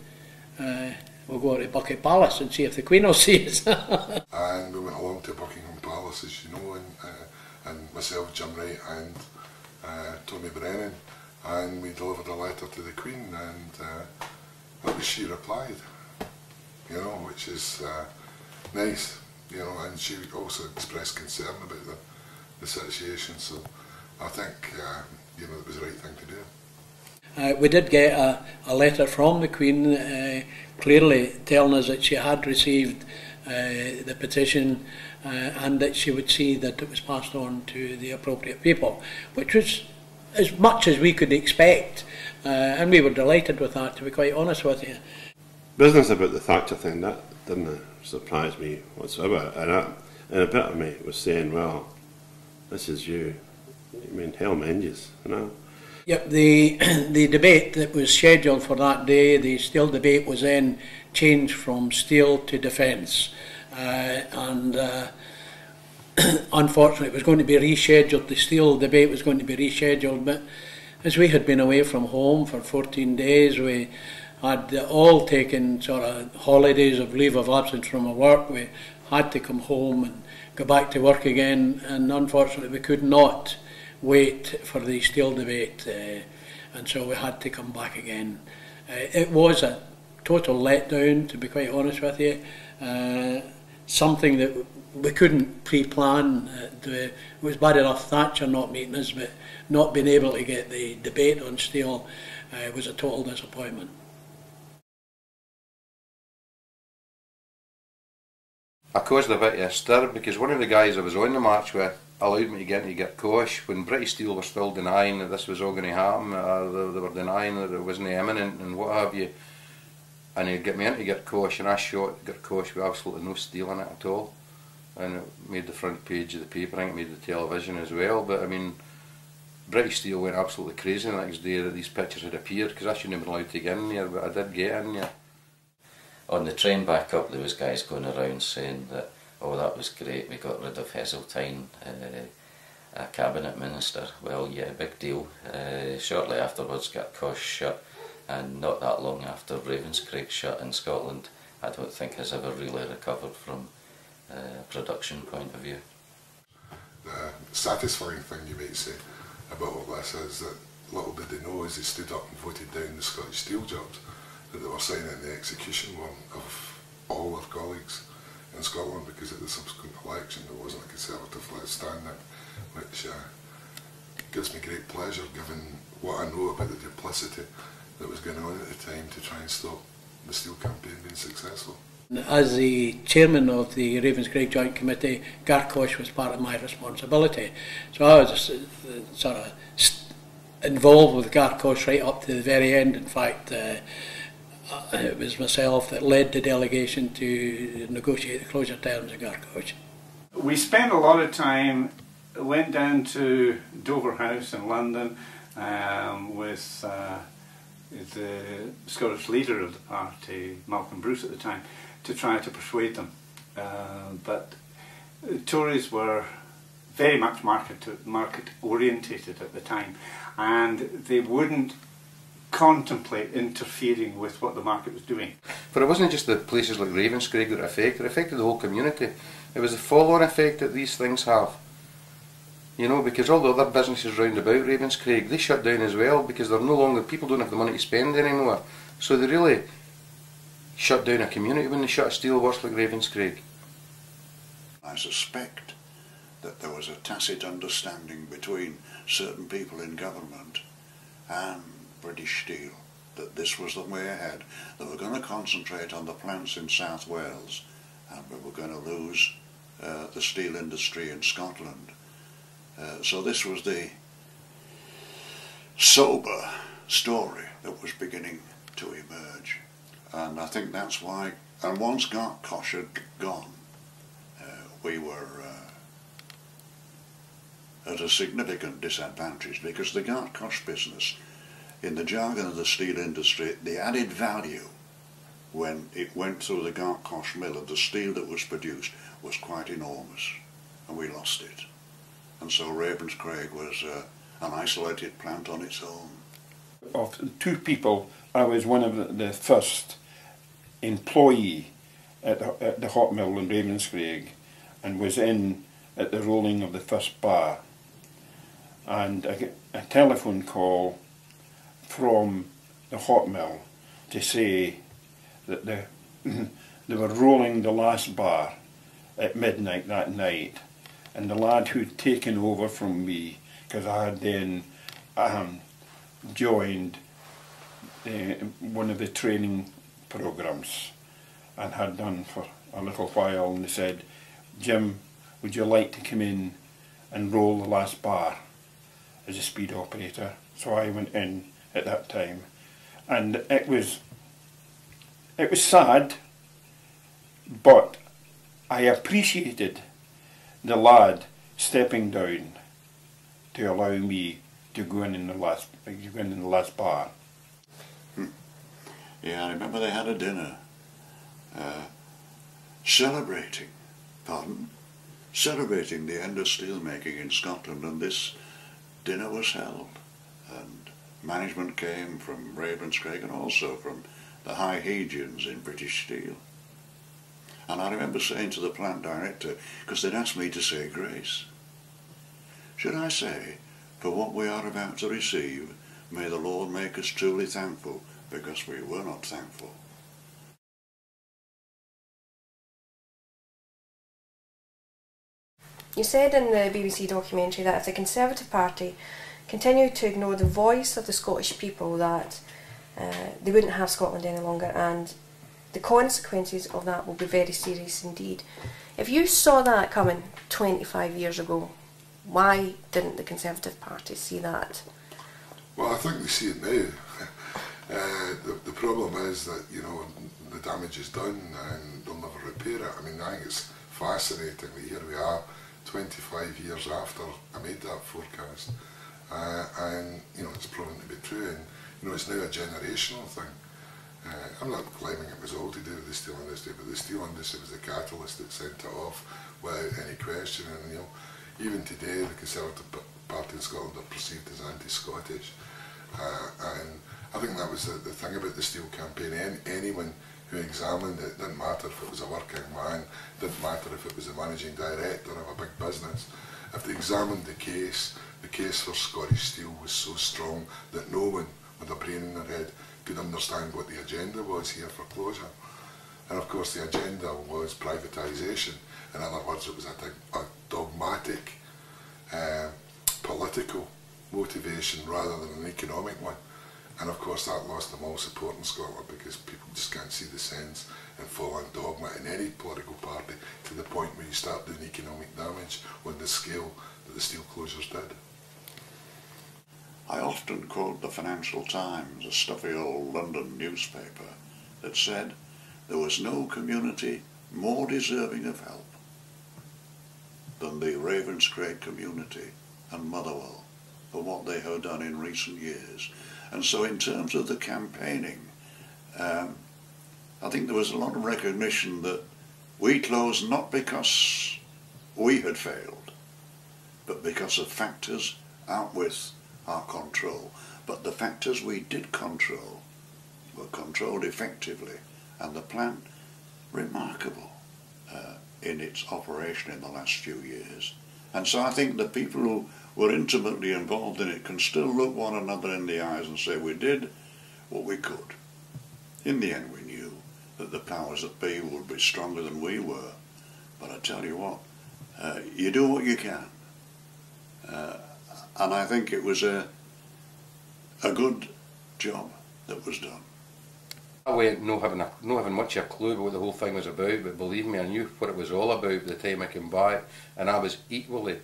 Uh, we'll go to Buckingham Palace and see if the Queen will see us. And we went along to Buckingham Palace, as you know, and, uh, and myself, Jim Wright and uh, Tommy Brennan, and we delivered a letter to the Queen, and uh, that was she replied, you know, which is uh, nice, you know, and she also expressed concern about the, the situation, so I think, uh, you know, it was the right thing to do. Uh, we did get a, a letter from the Queen uh, clearly telling us that she had received uh, the petition uh, and that she would see that it was passed on to the appropriate people, which was as much as we could expect, uh, and we were delighted with that, to be quite honest with you. Business about the Thatcher thing, that didn't surprise me whatsoever, and, I, and a bit of me was saying, well, this is you, I mean, hell mendges, you know. Yep, the, the debate that was scheduled for that day, the Steel debate, was then changed from Steel to Defence, uh, and uh, unfortunately it was going to be rescheduled, the Steel debate was going to be rescheduled, but as we had been away from home for fourteen days, we had all taken sort of holidays of leave of absence from our work. We had to come home and go back to work again, and unfortunately we could not wait for the Steel debate, uh, and so we had to come back again. Uh, it was a total letdown, to be quite honest with you, uh, something that we couldn't pre-plan. It was bad enough Thatcher not meeting us, but not being able to get the debate on Steel uh, was a total disappointment. I caused a bit of a stir because one of the guys I was on the march with allowed me to get into Gartcosh when British Steel were still denying that this was all going to happen, or they were denying that it wasn't imminent and what have you. And he'd get me into Gartcosh, and I shot Gartcosh with absolutely no steel in it at all. And it made the front page of the paper, I think it made the television as well. But I mean, British Steel went absolutely crazy the next day that these pictures had appeared, because I shouldn't have been allowed to get in there, but I did get in there. On the train back up, there was guys going around saying that, oh, that was great, we got rid of Heseltine, uh, a cabinet minister. Well, yeah, big deal. Uh, shortly afterwards, Gartcosh shut, and not that long after, Ravenscraig shut in Scotland. I don't think has ever really recovered from a uh, production point of view. The satisfying thing, you might say, about all this is that little did they know as they stood up and voted down the Scottish Steel jobs, that they were signing the execution warrant of all their colleagues in Scotland, because at the subsequent election there wasn't a Conservative led standing, which uh, gives me great pleasure given what I know about the duplicity that was going on at the time to try and stop the Steel campaign being successful. As the chairman of the Ravenscraig Joint Committee, Gartcosh was part of my responsibility, so I was sort of involved with Gartcosh right up to the very end. In fact, uh, it was myself that led the delegation to negotiate the closure terms of Gartcosh. We spent a lot of time, went down to Dover House in London um, with uh, the Scottish leader of the party, Malcolm Bruce at the time, to try to persuade them. Uh, but the Tories were very much market, market orientated at the time, and they wouldn't contemplate interfering with what the market was doing. But it wasn't just the places like Ravenscraig that it affected, it affected the whole community. It was the follow-on effect that these things have. You know, because all the other businesses round about Ravenscraig, they shut down as well because they're no longer, people don't have the money to spend anymore. So they really shut down a community when they shut a steelworks like Ravenscraig. I suspect that there was a tacit understanding between certain people in government and British Steel, that this was the way ahead. They were going to concentrate on the plants in South Wales, and we were going to lose uh, the steel industry in Scotland. Uh, so this was the sober story that was beginning to emerge. And I think that's why, and once Gartcosh had gone, uh, we were uh, at a significant disadvantage, because the Gartcosh business, in the jargon of the steel industry, the added value when it went through the Gartcosh mill of the steel that was produced was quite enormous, and we lost it. And so Ravenscraig was uh, an isolated plant on its own. Of two people, I was one of the first employee at the, at the Hot Mill in Ravenscraig, and was in at the rolling of the first bar. And I get a telephone call from the Hot Mill to say that the They were rolling the last bar at midnight that night, and the lad who'd taken over from me, because I had then um, joined uh, one of the training programmes and had done for a little while, and they said, "Jim, would you like to come in and roll the last bar as a speed operator?" So I went in at that time, and it was it was sad, but I appreciated the lad stepping down to allow me to go in in the last to go in, in the last bar. Hmm. Yeah, I remember they had a dinner uh, celebrating, pardon, celebrating the end of steelmaking in Scotland, and this dinner was held, and management came from Ravenscraig and also from the high Hygins in British Steel. And I remember saying to the plant director, because they'd asked me to say grace, "Should I say, for what we are about to receive, may the Lord make us truly thankful, because we were not thankful." You said in the B B C documentary that if the Conservative Party continued to ignore the voice of the Scottish people, that uh, they wouldn't have Scotland any longer, and the consequences of that will be very serious indeed. If you saw that coming twenty-five years ago, why didn't the Conservative Party see that? Well, I think they see it now. uh, the, the problem is that, you know, the damage is done and they'll never repair it. I mean, I think it's fascinating that here we are twenty-five years after I made that forecast, uh, and, you know, it's proven to be true, and, you know, it's now a generational thing. Uh, I'm not claiming it was all to do with the steel industry, but the steel industry was the catalyst that sent it off without any question. And, you know, even today the Conservative Party in Scotland are perceived as anti-Scottish, uh, and I think that was the, the thing about the steel campaign. Any, anyone who examined it, didn't matter if it was a working man, didn't matter if it was a managing director of a big business, if they examined the case, the case for Scottish steel was so strong that no one with a brain in their head could understand what the agenda was here for closure. And of course the agenda was privatisation. In other words, it was a, a dogmatic uh, political motivation rather than an economic one. And of course that lost them all support in Scotland, because people just can't see the sense and fall on dogma in any political party, to the point where you start doing economic damage on the scale that the steel closures did. I often quote the Financial Times, a stuffy old London newspaper, that said, "There was no community more deserving of help than the Ravenscraig community and Motherwell for what they have done in recent years." And so in terms of the campaigning, um, I think there was a lot of recognition that we closed not because we had failed, but because of factors out with our control. But the factors we did control were controlled effectively, and the plant, remarkable uh, in its operation in the last few years. And so I think the people who were intimately involved in it can still look one another in the eyes and say, "We did what we could. In the end we knew that the powers that be would be stronger than we were, but I tell you what, uh, you do what you can." Uh, and I think it was a, a good job that was done. I went not having, a, not having much of a clue about what the whole thing was about, but believe me, I knew what it was all about by the time I came back, and I was equally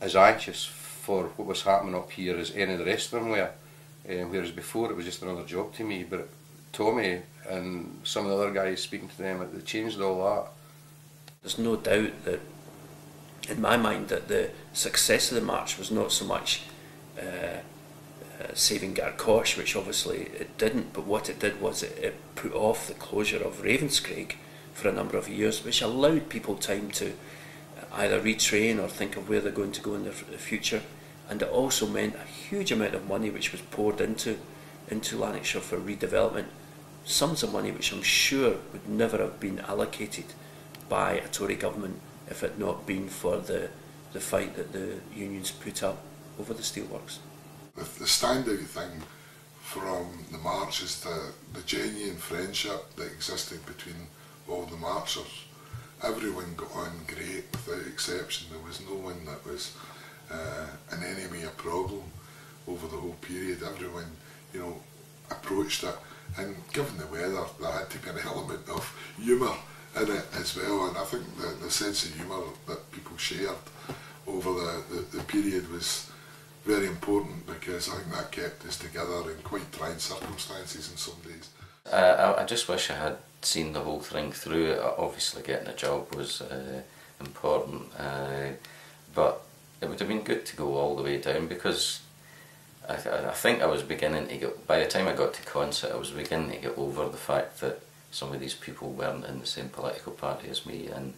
as anxious for what was happening up here as any of the rest of them were, um, whereas before it was just another job to me. But Tommy and some of the other guys, speaking to them, they changed all that. There's no doubt that, in my mind, that the success of the march was not so much uh, uh, saving Gartcosh, which obviously it didn't, but what it did was it, it put off the closure of Ravenscraig for a number of years, which allowed people time to either retrain or think of where they're going to go in the, f the future. And it also meant a huge amount of money which was poured into into Lanarkshire for redevelopment, sums of money which I'm sure would never have been allocated by a Tory government if it had not been for the, the fight that the unions put up over the steelworks. The, the standout thing from the march is the, the genuine friendship that existed between all the marchers. Everyone got on great without exception. There was no one that was uh, in any way a problem over the whole period. Everyone, you know, approached it, and given the weather there had to be an element of humour in it as well, and I think the, the sense of humour that people shared over the, the, the period was very important, because I think that kept us together in quite trying circumstances in some days. Uh, I, I just wish I had seen the whole thing through. Obviously getting a job was uh, important, uh, but it would have been good to go all the way down, because I, th I think I was beginning to get, by the time I got to Consett, I was beginning to get over the fact that some of these people weren't in the same political party as me, and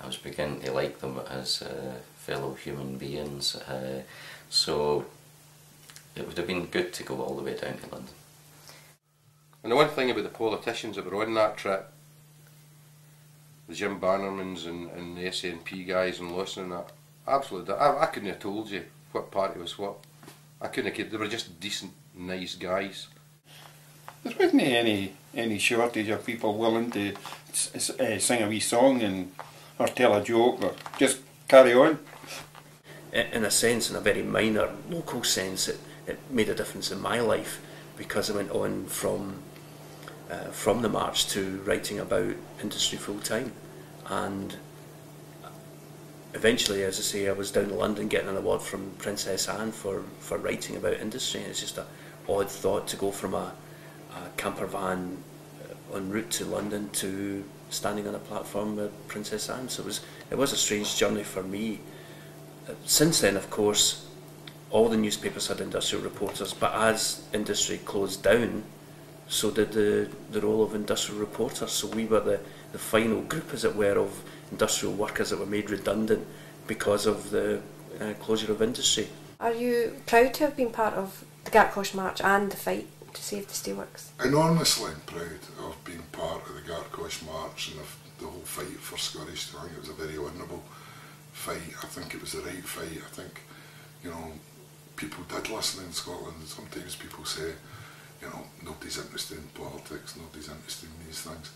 I was beginning to like them as uh, fellow human beings. Uh, so it would have been good to go all the way down to London. And the one thing about the politicians that were on that trip, the Jim Bannermans and, and the S N P guys and Lawson and that, absolutely, I, I couldn't have told you what party was what. I couldn't have kid. They were just decent, nice guys. There wasn't any any shortage of people willing to s uh, sing a wee song and or tell a joke or just carry on. In a sense, in a very minor, local sense, it, it made a difference in my life, because I went on from uh, from the march to writing about industry full time, and eventually, as I say, I was down in London getting an award from Princess Anne for, for writing about industry, and it's just an odd thought to go from a, a camper van en route to London to standing on a platform with Princess Anne. So it was, it was a strange journey for me. Since then, of course, all the newspapers had industrial reporters, but as industry closed down, so did the, the role of industrial reporters. So we were the, the final group, as it were, of industrial workers that were made redundant because of the uh, closure of industry. Are you proud to have been part of the Gartcosh March and the fight to save the steelworks? Enormously proud of being part of the Gartcosh March and of the whole fight for Scottish Steel. I think it was a very honourable fight. I think it was the right fight. I think, you know, people did listen in Scotland. Sometimes people say, you know, nobody's interested in politics, nobody's interested in these things.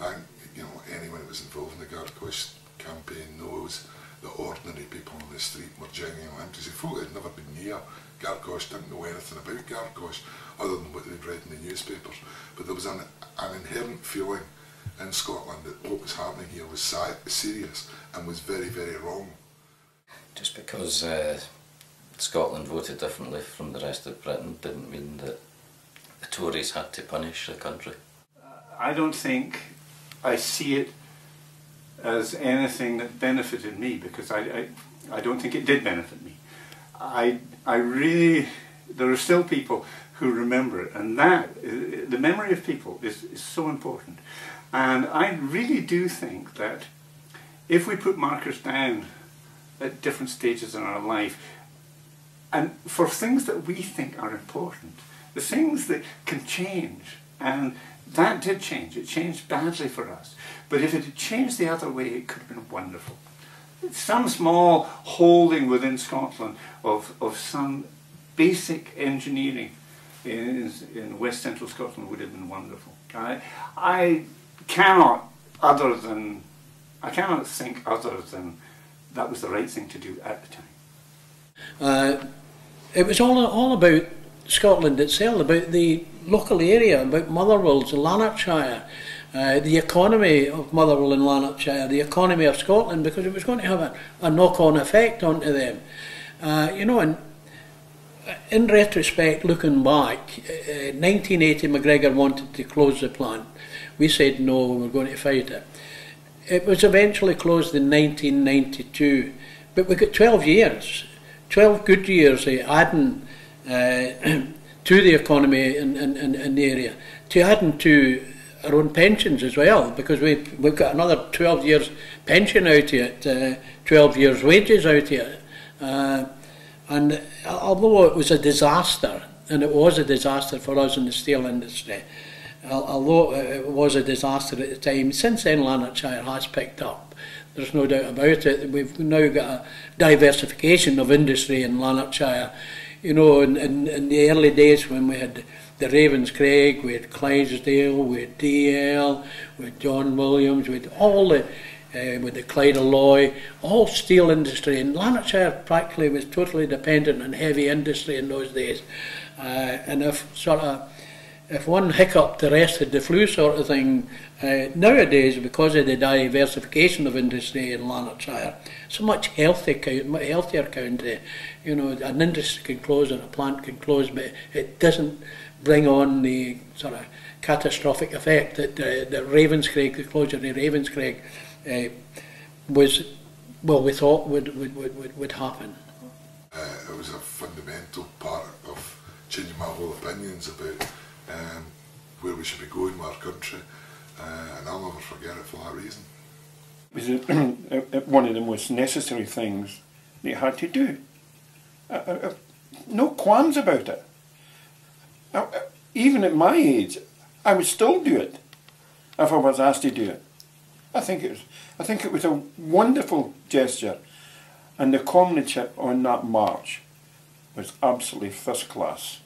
And, you know, anyone who was involved in the Gartcosh campaign knows that ordinary people on the street were genuinely interested. Folk had never been near Gartcosh, didn't know anything about Gartcosh other than what they'd read in the newspapers. But there was an, an inherent feeling in Scotland that what was happening here was serious and was very, very wrong. Just because uh, Scotland voted differently from the rest of Britain didn't mean that the Tories had to punish the country. I don't think I see it as anything that benefited me, because I, I, I don't think it did benefit me. I, I really, there are still people who remember it, and that, the memory of people is, is so important. And I really do think that if we put markers down at different stages in our life, and for things that we think are important, the things that can change, and that did change. It changed badly for us. But if it had changed the other way, it could have been wonderful. Some small holding within Scotland of, of some basic engineering in, in West Central Scotland would have been wonderful. I, I cannot other than, I cannot think other than that was the right thing to do at the time. Uh, it was all, all about Scotland itself, about the local area, about Motherwell to Lanarkshire, uh, the economy of Motherwell and Lanarkshire, the economy of Scotland, because it was going to have a, a knock-on effect onto them. Uh, you know, and in retrospect, looking back, uh, nineteen eighty, McGregor wanted to close the plant. We said no, we're going to fight it. It was eventually closed in nineteen ninety-two, but we got twelve years, twelve good years eh, adding uh, to the economy in, in, in, in the area, to adding to our own pensions as well, because we, we've got another twelve years pension out of it, uh, twelve years wages out of it. Uh, and although it was a disaster, and it was a disaster for us in the steel industry, although it was a disaster at the time, since then Lanarkshire has picked up. There's no doubt about it. We've now got a diversification of industry in Lanarkshire. You know, in, in, in the early days when we had the Ravenscraig, we had Clydesdale, we had D L, we had John Williams, we had all the, uh, with the Clyde alloy, all steel industry. And Lanarkshire practically was totally dependent on heavy industry in those days. Uh, and if sort of, if one hiccuped, the rest had the flu, sort of thing. Uh, nowadays, because of the diversification of industry in Lanarkshire, it's a much healthier, much healthier county. You know, an industry can close and a plant can close, but it doesn't bring on the sort of catastrophic effect that the, the Ravenscraig, the closure of the Ravenscraig, uh, was, well, we thought would would would, would happen. Uh, it was a fundamental part of changing my whole opinions about Um, where we should be going with our country, uh, and I'll never forget it for that reason. It was a, one of the most necessary things they had to do. I, I, I, no qualms about it. I, I, even at my age, I would still do it if I was asked to do it. I think it was, I think it was a wonderful gesture, and the comradeship on that march was absolutely first class.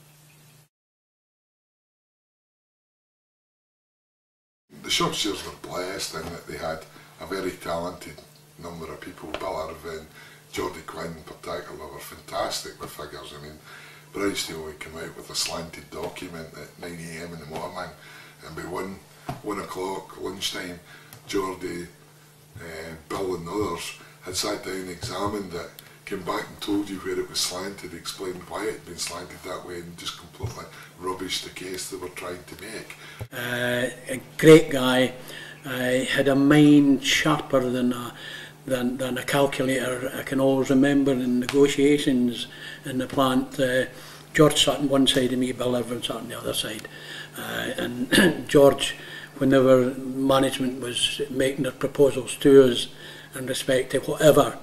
The Shropshires were blessed in that they had a very talented number of people. Bill Irvine, Geordie Quinn in particular, were fantastic with figures. I mean, Brownsdale would come out with a slanted document at nine A M in the morning, and by one, one o'clock lunchtime, Geordie, uh, Bill and others had sat down and examined it, came back and told you where it was slanted, explained why it had been slanted that way, and just completely rubbish the case they were trying to make. Uh, a great guy, uh, had a mind sharper than a, than, than a calculator. I can always remember in negotiations in the plant, uh, George sat on one side of me, Bill Irvine sat on the other side, uh, and George, whenever management was making their proposals to us in respect to whatever,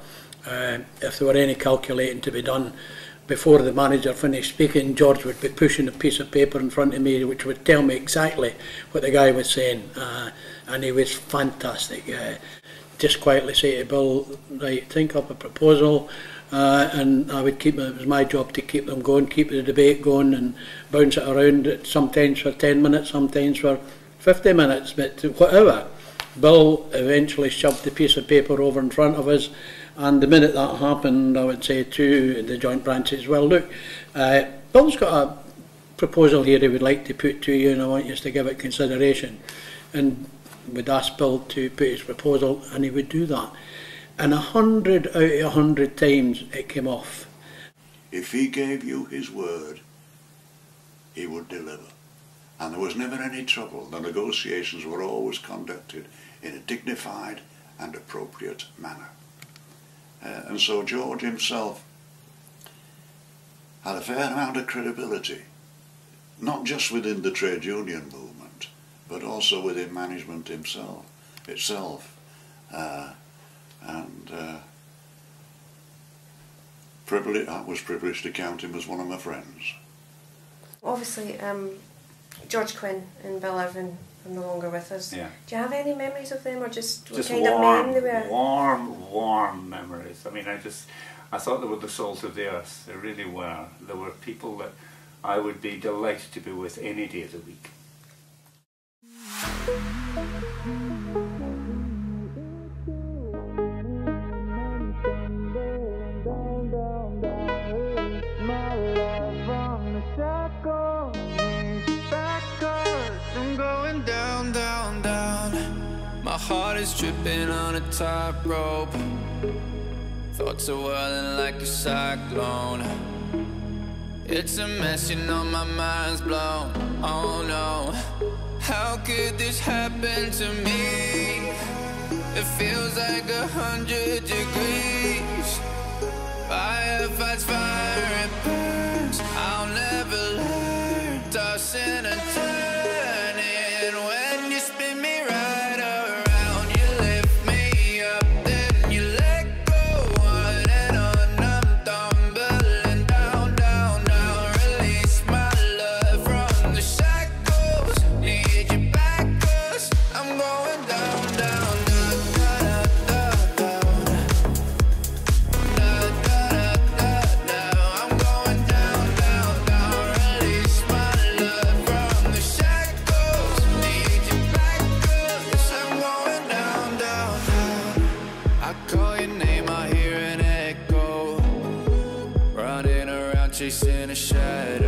Uh, if there were any calculating to be done, before the manager finished speaking, George would be pushing a piece of paper in front of me which would tell me exactly what the guy was saying, uh, and he was fantastic. Uh, just quietly say to Bill, right, think up a proposal, uh, and I would keep, it was my job to keep them going, keep the debate going and bounce it around, sometimes for ten minutes, sometimes for fifty minutes, but whatever. Bill eventually shoved the piece of paper over in front of us, and the minute that happened, I would say to the joint branches, well, look, uh, Bill's got a proposal here he would like to put to you, and I want you to give it consideration. And we'd ask Bill to put his proposal, and he would do that. And a hundred out of a hundred times it came off. If he gave you his word, he would deliver. And there was never any trouble. The negotiations were always conducted in a dignified and appropriate manner. Uh, and so George himself had a fair amount of credibility, not just within the trade union movement, but also within management himself, itself. Uh, and uh, privilege, I was privileged to count him as one of my friends. Obviously, um, George Quinn and Bill Irvine are no longer with us. Yeah. Do you have any memories of them, or just what just kind warm, of men they were? Warm, warm memories. I mean, I just, I thought they were the salt of the earth. They really were. They were people that I would be delighted to be with any day of the week. Tripping on a tightrope, thoughts are whirling like a cyclone. It's a mess, you know, my mind's blown. Oh no, how could this happen to me? It feels like a hundred degrees. Fire fights fire, it burns. I'll never learn, toss and turn. Love chasing a shadow.